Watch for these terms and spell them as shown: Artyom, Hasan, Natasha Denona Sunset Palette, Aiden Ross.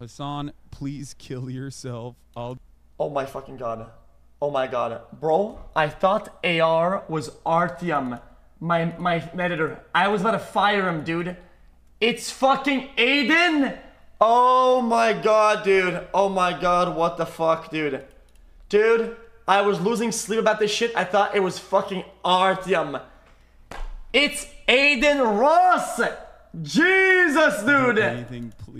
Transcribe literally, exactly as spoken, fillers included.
Hasan, please kill yourself. I'll... Oh my fucking god. Oh my god. Bro, I thought A R was Artyom. My, my editor. I was about to fire him, dude. It's fucking Aiden! Oh my god, dude. Oh my god, what the fuck, dude. Dude, I was losing sleep about this shit. I thought it was fucking Artyom. It's Aiden Ross! Jesus, dude! Anything, please.